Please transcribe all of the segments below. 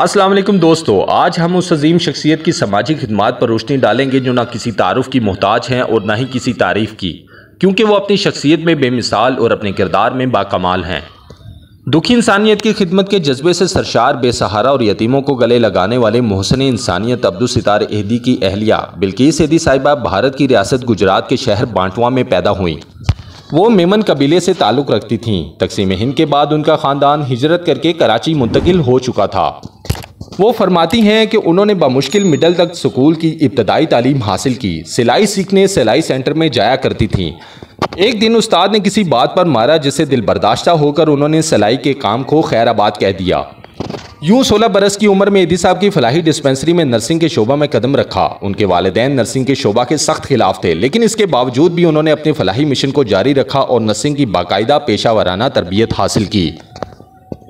अस्सलाम वालेकुम दोस्तों, आज हम उस अजीम शख्सियत की सामाजिक खिदमत पर रोशनी डालेंगे जो ना किसी तारुफ की मोहताज हैं और ना ही किसी तारीफ की, क्योंकि वो अपनी शख्सियत में बेमिसाल और अपने किरदार में बाकमाल हैं। दुखी इंसानियत की खिदमत के जज्बे से सरशार बेसहारा और यतीमों को गले लगाने वाले मोहसिन इंसानियत अब्दुल सत्तार एधी की अहलिया बिल्किस एधी साहिबा भारत की रियासत गुजरात के शहर बांटवा में पैदा हुई। वो मेमन कबीले से ताल्लुक़ रखती थीं। तकसीम हिंद के बाद उनका ख़ानदान हिजरत करके कराची मुंतकिल हो चुका था। वो फरमाती हैं कि उन्होंने बमुश्किल मिडल तक स्कूल की इब्तदाई तालीम हासिल की। सिलाई सीखने सिलाई सेंटर में जाया करती थीं। एक दिन उस्ताद ने किसी बात पर मारा जिससे दिल बर्दाश्ता होकर उन्होंने सिलाई के काम को खैराबाद कह दिया। यूँ 16 बरस की उम्र में एधी साहब की फलाही डिस्पेंसरी में नर्सिंग के शोबा में कदम रखा। उनके वालिदैन नर्सिंग के शोबा के सख्त खिलाफ थे, लेकिन इसके बावजूद भी उन्होंने अपने फलाही मिशन को जारी रखा और नर्सिंग की बाकायदा पेशा वराना तरबियत हासिल की।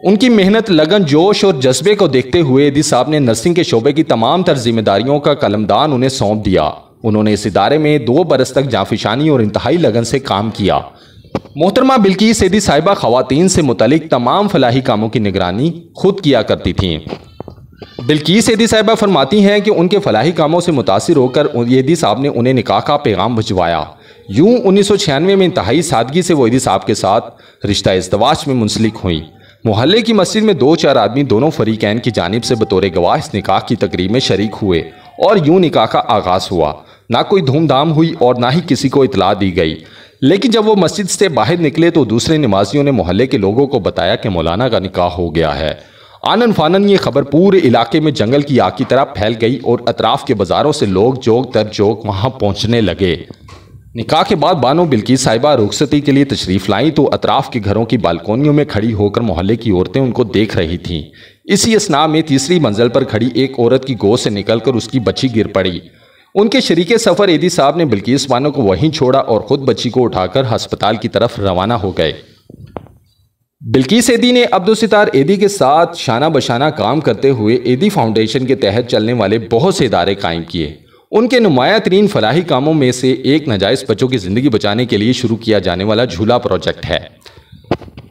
उनकी मेहनत, लगन, जोश और जज्बे को देखते हुए एधी साहब ने नर्सिंग के शोबे की तमाम तर जिम्मेदारियों का कलमदान उन्हें सौंप दिया। उन्होंने इस इदारे में 2 बरस तक जाफिशानी और इंतहाई लगन से काम किया। मोहतरमा बिल्किस एधी साहिबा ख़वातीन से मुतलिक तमाम फलाही कामों की निगरानी खुद किया करती थीं। बिल्किस एधी साहिबा फरमाती हैं कि उनके फलाही कामों से मुतासिर होकर एधी साहब ने उन्हें निकाह का पैगाम भिजवाया। यूँ 1996 में इंतहाई सादगी से वो एधी साहब के साथ रिश्ता इज़्तिवाज में मुंसलिक हुई। मोहल्ले की मस्जिद में 2-4 आदमी दोनों फरीकैन की जानिब से बतौर गवाह इस निकाह की तकरीब में शरीक हुए और यूँ निकाह का आगाज़ हुआ। ना कोई धूमधाम हुई और ना ही किसी को इतला दी गई, लेकिन जब वो मस्जिद से बाहर निकले तो दूसरे नमाजियों ने मोहल्ले के लोगों को बताया कि मौलाना का निकाह हो गया है। आनन फानन ये खबर पूरे इलाके में जंगल की आग की तरह फैल गई और अतराफ के बाज़ारों से लोग जोक दर जोक वहाँ पहुँचने लगे। निकाह के बाद बानो बिल्किस साहिबा रुखसती के लिए तशरीफ़ लाई तो अतराफ के घरों की बालकोनियों में खड़ी होकर मोहल्ले की औरतें उनको देख रही थीं। इसी असना में 3री मंजिल पर खड़ी एक औरत की गोद से निकलकर उसकी बच्ची गिर पड़ी। उनके शरीके सफ़र एधी साहब ने बिल्किस बानो को वहीं छोड़ा और ख़ुद बच्ची को उठाकर हस्पताल की तरफ रवाना हो गए। बिल्किस एधी ने अब्दुल सत्तार एधी के साथ शाना बशाना काम करते हुए एधी फाउंडेशन के तहत चलने वाले बहुत से इदारे कायम किए। उनके नुमाया तरीन फलाही कामों में से एक नाजायज़ बच्चों की ज़िंदगी बचाने के लिए शुरू किया जाने वाला झूला प्रोजेक्ट है।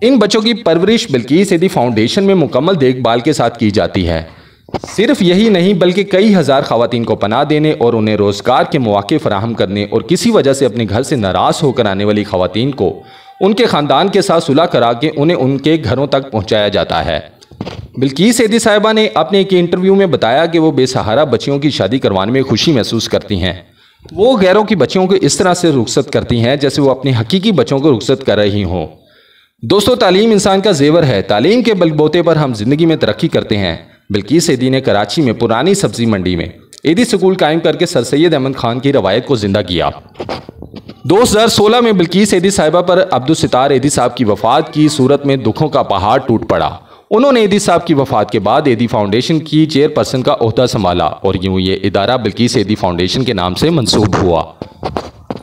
इन बच्चों की परवरिश बिल्किस एधी फाउंडेशन में मुकम्मल देखभाल के साथ की जाती है। सिर्फ यही नहीं बल्कि कई हज़ार ख़वातीन को पनाह देने और उन्हें रोज़गार के मौके फ़राहम करने और किसी वजह से अपने घर से नाराज़ होकर आने वाली ख़वातीन को उनके ख़ानदान के साथ सुलह करा के उन्हें उनके घरों तक पहुँचाया जाता है। बिल्किस एधी साहिबा ने अपने एक इंटरव्यू में बताया कि वो बेसहारा बच्चियों की शादी करवाने में खुशी महसूस करती हैं। वो गैरों की बच्चियों को इस तरह से रुखसत करती हैं जैसे वो अपने हकीकी बच्चों को रुखसत कर रही हों। दोस्तों, तालीम इंसान का जेवर है। तालीम के बलबूते पर हम ज़िंदगी में तरक्की करते हैं। बिल्किस एधी ने कराची में पुरानी सब्ज़ी मंडी में एधी स्कूल कायम करके सर सैयद अहमद खान की रवायत को ज़िंदा किया। 2016 में बिल्किस एधी साहिबा पर अब्दुल सत्तार एधी साहब की वफ़ात की सूरत में दुखों का पहाड़ टूट पड़ा। उन्होंने एधी साहब की वफ़ात के बाद एधी फाउंडेशन की चेयरपर्सन का ओहदा संभाला और यूँ ये इदारा बिल्किस एधी फाउंडेशन के नाम से मंसूब हुआ।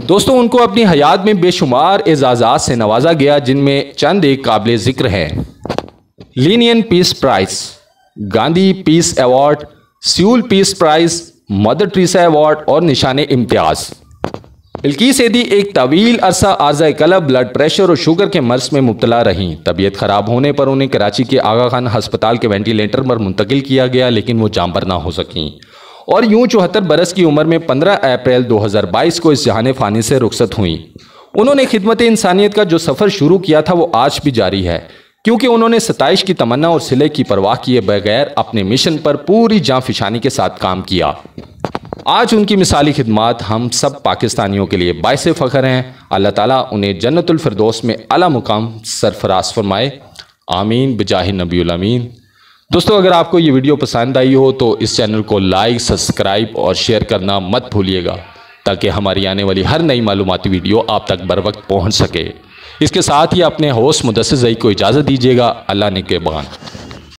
दोस्तों, उनको अपनी हयात में बेशुमार एजाज़ात से नवाजा गया, जिनमें चंद एक काबिल ज़िक्र हैं: Lenin peace prize, Gandhi peace award, Seoul peace prize, Mother Teresa award और निशान-ए-इम्तियाज़। बिल्किस एधी एक तवील अरसा आज़ाए क़ल्ब, ब्लड प्रेशर और शुगर के मर्ज़ में मुब्तला रहीं। तबीयत ख़राब होने पर उन्हें कराची के आगा खान हस्पताल के वेंटिलेटर पर मुंतकिल किया गया, लेकिन वो जानबर ना हो सकीं और यूँ 74 बरस की उम्र में 15 अप्रैल 2022 को इस जहान फ़ानी से रुखसत हुई। उन्होंने खिदमत इंसानियत का जो सफ़र शुरू किया था वो आज भी जारी है, क्योंकि उन्होंने सताइश की तमन्ना और सिले की परवाह किए बगैर अपने मिशन पर पूरी जांफिशानी के साथ काम किया। आज उनकी मिसाली खिदमात हम सब पाकिस्तानियों के लिए बायसे फ़ख्र हैं। अल्लाह ताला उन्हें जन्नतुल फिरदौस में आला मुकाम सरफराज फरमाए। आमीन बिजाह नबीउल अमीन। दोस्तों, अगर आपको ये वीडियो पसंद आई हो तो इस चैनल को लाइक, सब्सक्राइब और शेयर करना मत भूलिएगा, ताकि हमारी आने वाली हर नई मालूमाती वीडियो आप तक बर वक्त पहुँच सके। इसके साथ ही अपने होस्ट मुदस्सिर ज़ई को इजाज़त दीजिएगा। अल्लाह निगहबान।